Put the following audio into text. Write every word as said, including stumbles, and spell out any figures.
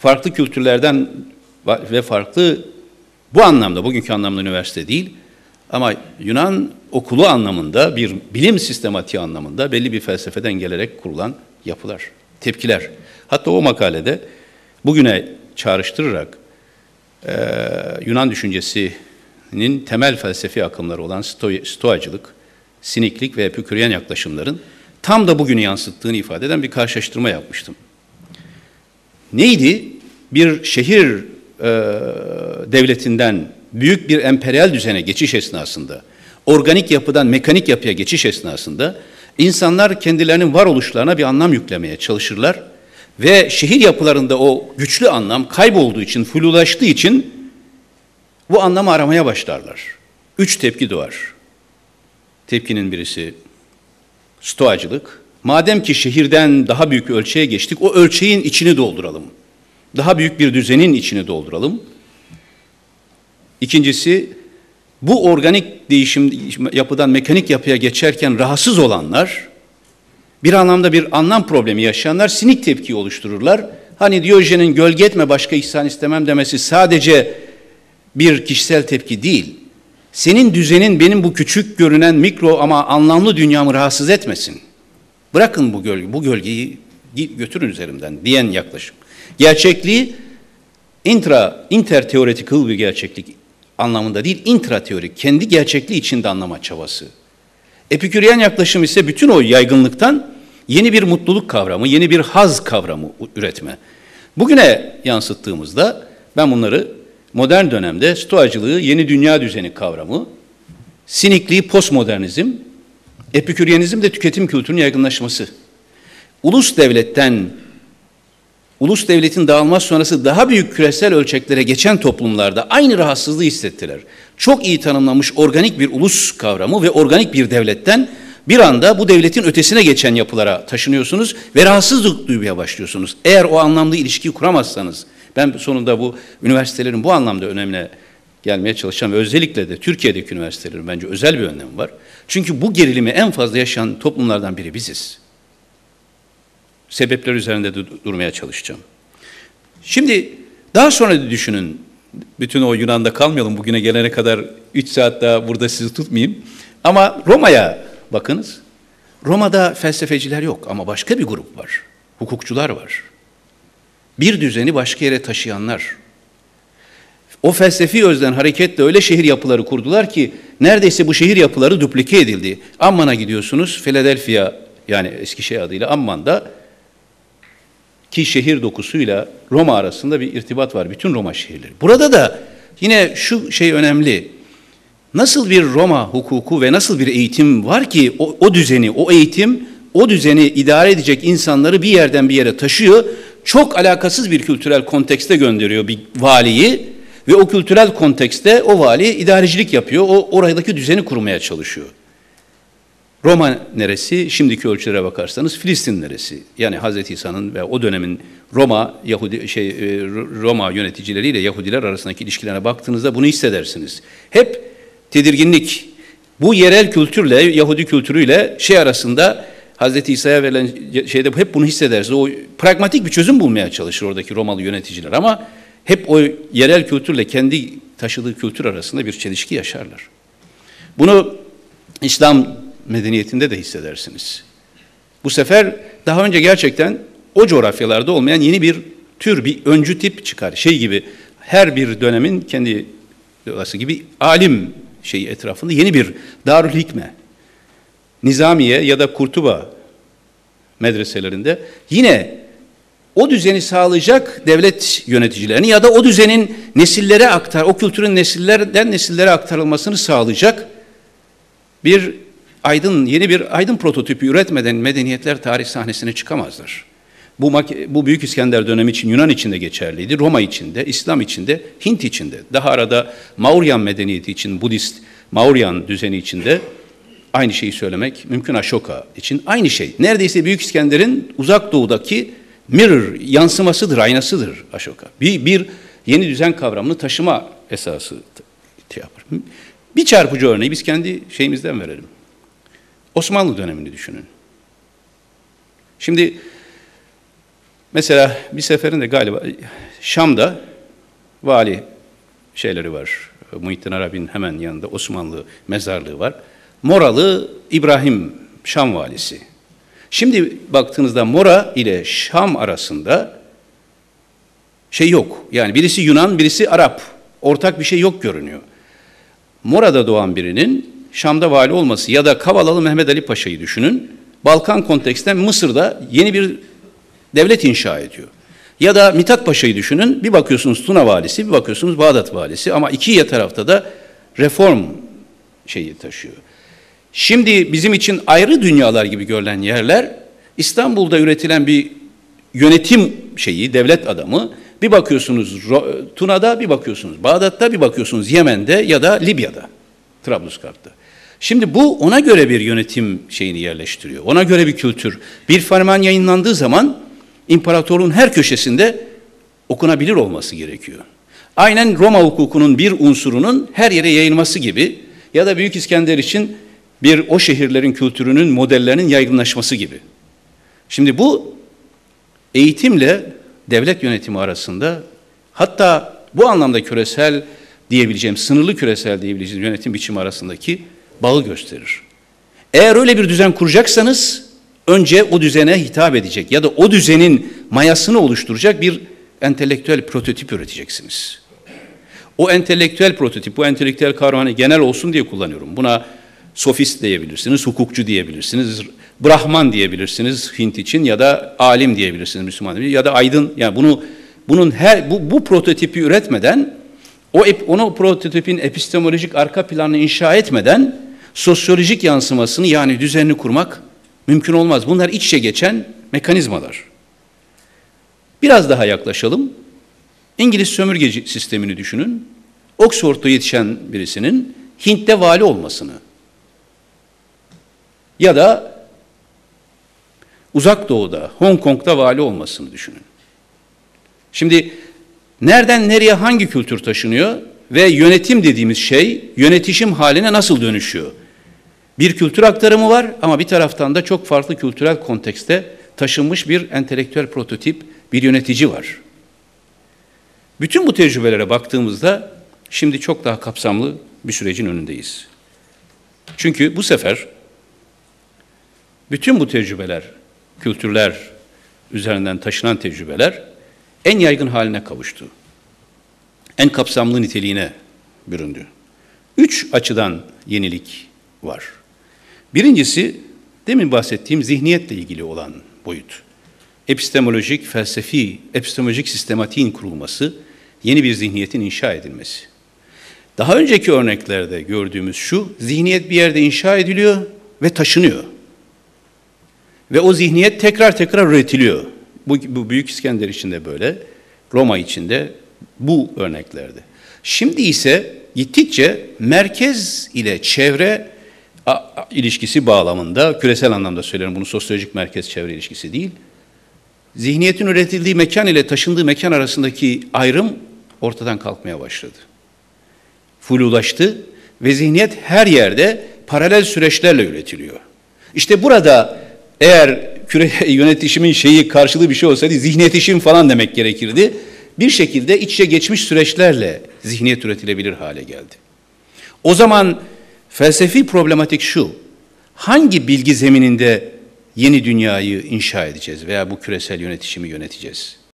farklı kültürlerden ve farklı, bu anlamda, bugünkü anlamda üniversite değil, ama Yunan okulu anlamında, bir bilim sistematiği anlamında belli bir felsefeden gelerek kurulan yapılar, tepkiler. Hatta o makalede bugüne çağrıştırarak e, Yunan düşüncesinin temel felsefi akımları olan sto- stoacılık, siniklik ve epiküryen yaklaşımların tam da bugünü yansıttığını ifade eden bir karşılaştırma yapmıştım. Neydi? Bir şehir e, devletinden büyük bir emperyal düzene geçiş esnasında, organik yapıdan mekanik yapıya geçiş esnasında insanlar kendilerinin varoluşlarına bir anlam yüklemeye çalışırlar ve şehir yapılarında o güçlü anlam kaybolduğu için, flulaştığı için bu anlamı aramaya başlarlar. Üç tepki doğar. Tepkinin birisi stoacılık. Madem ki şehirden daha büyük ölçeğe geçtik, o ölçeğin içini dolduralım. Daha büyük bir düzenin içini dolduralım. İkincisi, bu organik değişim yapıdan mekanik yapıya geçerken rahatsız olanlar, bir anlamda bir anlam problemi yaşayanlar sinik tepkiyi oluştururlar. Hani Diyojen'in gölge etme başka ihsan istemem demesi sadece bir kişisel tepki değil. Senin düzenin benim bu küçük görünen mikro ama anlamlı dünyamı rahatsız etmesin. Bırakın bu gölge, bu gölgeyi götürün üzerimden diyen yaklaşım. Gerçekliği intra, interteoretikal bir gerçeklik anlamında değil, intrateorik, kendi gerçekliği içinde anlama çabası. Epiküryen yaklaşım ise bütün o yaygınlıktan yeni bir mutluluk kavramı, yeni bir haz kavramı üretme. Bugüne yansıttığımızda ben bunları modern dönemde stoacılığı, yeni dünya düzeni kavramı, sinikliği, postmodernizm, epiküryenizm de tüketim kültürünün yaygınlaşması. Ulus devletten, ulus devletin dağılması sonrası daha büyük küresel ölçeklere geçen toplumlarda aynı rahatsızlığı hissettiler. Çok iyi tanımlanmış organik bir ulus kavramı ve organik bir devletten bir anda bu devletin ötesine geçen yapılara taşınıyorsunuz ve rahatsızlık duymaya başlıyorsunuz. Eğer o anlamlı ilişkiyi kuramazsanız, ben sonunda bu üniversitelerin bu anlamda önemine gelmeye çalışacağım ve özellikle de Türkiye'deki üniversitelerin bence özel bir önlemi var. Çünkü bu gerilimi en fazla yaşayan toplumlardan biri biziz. Sebepler üzerinde durmaya çalışacağım. Şimdi daha sonra düşünün, bütün o Yunan'da kalmayalım, bugüne gelene kadar üç saat daha burada sizi tutmayayım. Ama Roma'ya bakınız. Roma'da felsefeciler yok ama başka bir grup var. Hukukçular var. Bir düzeni başka yere taşıyanlar. O felsefi özden hareketle öyle şehir yapıları kurdular ki neredeyse bu şehir yapıları duplike edildi. Amman'a gidiyorsunuz, Philadelphia, yani Eskişehir adıyla Amman'da ki şehir dokusuyla Roma arasında bir irtibat var, bütün Roma şehirleri. Burada da yine şu şey önemli, nasıl bir Roma hukuku ve nasıl bir eğitim var ki o, o düzeni, o eğitim, o düzeni idare edecek insanları bir yerden bir yere taşıyor, çok alakasız bir kültürel kontekste gönderiyor bir valiyi ve o kültürel kontekste o vali idarecilik yapıyor, o oradaki düzeni kurmaya çalışıyor. Roma neresi? Şimdiki ölçülere bakarsanız Filistin neresi? Yani Hazreti İsa'nın ve o dönemin Roma Yahudi şey Roma yöneticileriyle Yahudiler arasındaki ilişkilerine baktığınızda bunu hissedersiniz. Hep tedirginlik. Bu yerel kültürle Yahudi kültürüyle şey arasında Hazreti İsa'ya verilen şeyde hep bunu hissedersiniz. O pragmatik bir çözüm bulmaya çalışır oradaki Romalı yöneticiler ama hep o yerel kültürle kendi taşıdığı kültür arasında bir çelişki yaşarlar. Bunu İslam medeniyetinde de hissedersiniz. Bu sefer daha önce gerçekten o coğrafyalarda olmayan yeni bir tür, bir öncü tip çıkar. Şey gibi, her bir dönemin kendi doğası gibi alim şeyi etrafında yeni bir Darül Hikme, Nizamiye ya da Kurtuba medreselerinde yine o düzeni sağlayacak devlet yöneticilerini ya da o düzenin nesillere aktar, o kültürün nesillerden nesillere aktarılmasını sağlayacak bir aydın, yeni bir aydın prototipi üretmeden medeniyetler tarih sahnesine çıkamazlar. Bu, bu Büyük İskender dönemi için Yunan için de geçerliydi. Roma için de, İslam için de, Hint için de. Daha arada Mauryan medeniyeti için, Budist Mauryan düzeni için de aynı şeyi söylemek mümkün. Ashoka için aynı şey. Neredeyse Büyük İskender'in uzak doğudaki mirror, yansımasıdır, aynasıdır Ashoka. Bir, bir yeni düzen kavramını taşıma esası yapar. Bir çarpıcı örneği biz kendi şeyimizden verelim. Osmanlı dönemini düşünün. Şimdi Mesela bir seferinde galiba Şam'da vali şeyleri var. Muhittin Arabi'nin hemen yanında Osmanlı mezarlığı var. Moralı İbrahim Şam valisi. Şimdi baktığınızda Mora ile Şam arasında şey yok. Yani birisi Yunan, birisi Arap. Ortak bir şey yok görünüyor. Mora'da doğan birinin Şam'da vali olması ya da Kavalalı Mehmet Ali Paşa'yı düşünün. Balkan konteksten Mısır'da yeni bir devlet inşa ediyor. Ya da Mithat Paşa'yı düşünün. Bir bakıyorsunuz Tuna valisi, bir bakıyorsunuz Bağdat valisi ama iki tarafta da reform şeyi taşıyor. Şimdi bizim için ayrı dünyalar gibi görülen yerler, İstanbul'da üretilen bir yönetim şeyi, devlet adamı, bir bakıyorsunuz Tuna'da, bir bakıyorsunuz Bağdat'ta, bir bakıyorsunuz Yemen'de ya da Libya'da, Trablusgarp'ta. Şimdi bu ona göre bir yönetim şeyini yerleştiriyor, ona göre bir kültür. Bir ferman yayınlandığı zaman imparatorluğun her köşesinde okunabilir olması gerekiyor. Aynen Roma hukukunun bir unsurunun her yere yayılması gibi ya da Büyük İskender için bir o şehirlerin kültürünün, modellerinin yaygınlaşması gibi. Şimdi bu eğitimle devlet yönetimi arasında hatta bu anlamda küresel diyebileceğim, sınırlı küresel diyebileceğim yönetim biçimi arasındaki bağı gösterir. Eğer öyle bir düzen kuracaksanız önce o düzene hitap edecek ya da o düzenin mayasını oluşturacak bir entelektüel prototip üreteceksiniz. O entelektüel prototip, bu entelektüel kavramı genel olsun diye kullanıyorum. Buna sofist diyebilirsiniz, hukukçu diyebilirsiniz, Brahman diyebilirsiniz Hint için ya da alim diyebilirsiniz Müslüman diye ya da aydın. Yani bunu bunun her bu, bu prototipi üretmeden o onu prototipin epistemolojik arka planını inşa etmeden sosyolojik yansımasını yani düzenini kurmak mümkün olmaz. Bunlar iç içe geçen mekanizmalar. Biraz daha yaklaşalım. İngiliz sömürgeci sistemini düşünün. Oxford'da yetişen birisinin Hint'te vali olmasını ya da Uzak Doğu'da, Hong Kong'da vali olmasını düşünün. Şimdi nereden nereye hangi kültür taşınıyor ve yönetim dediğimiz şey yönetişim haline nasıl dönüşüyor? Bir kültür aktarımı var ama bir taraftan da çok farklı kültürel kontekste taşınmış bir entelektüel prototip, bir yönetici var. Bütün bu tecrübelere baktığımızda şimdi çok daha kapsamlı bir sürecin önündeyiz. Çünkü bu sefer bütün bu tecrübeler, kültürler üzerinden taşınan tecrübeler en yaygın haline kavuştu. En kapsamlı niteliğine büründü. Üç açıdan yenilik var. Birincisi, demin bahsettiğim zihniyetle ilgili olan boyut. Epistemolojik, felsefi, epistemolojik sistematiğin kurulması, yeni bir zihniyetin inşa edilmesi. Daha önceki örneklerde gördüğümüz şu, zihniyet bir yerde inşa ediliyor ve taşınıyor. Ve o zihniyet tekrar tekrar üretiliyor. Bu, bu Büyük İskender için de böyle, Roma için de bu örneklerde. Şimdi ise gittikçe merkez ile çevre a, a, ilişkisi bağlamında, küresel anlamda söylüyorum bunu sosyolojik merkez-çevre ilişkisi değil, zihniyetin üretildiği mekan ile taşındığı mekan arasındaki ayrım ortadan kalkmaya başladı. Flulaştı ve zihniyet her yerde paralel süreçlerle üretiliyor. İşte burada eğer küre, yönetişimin şeyi karşılığı bir şey olsaydı zihniyetişim falan demek gerekirdi. Bir şekilde iç içe geçmiş süreçlerle zihniyet üretilebilir hale geldi. O zaman felsefi problematik şu, hangi bilgi zemininde yeni dünyayı inşa edeceğiz veya bu küresel yönetişimi yöneteceğiz?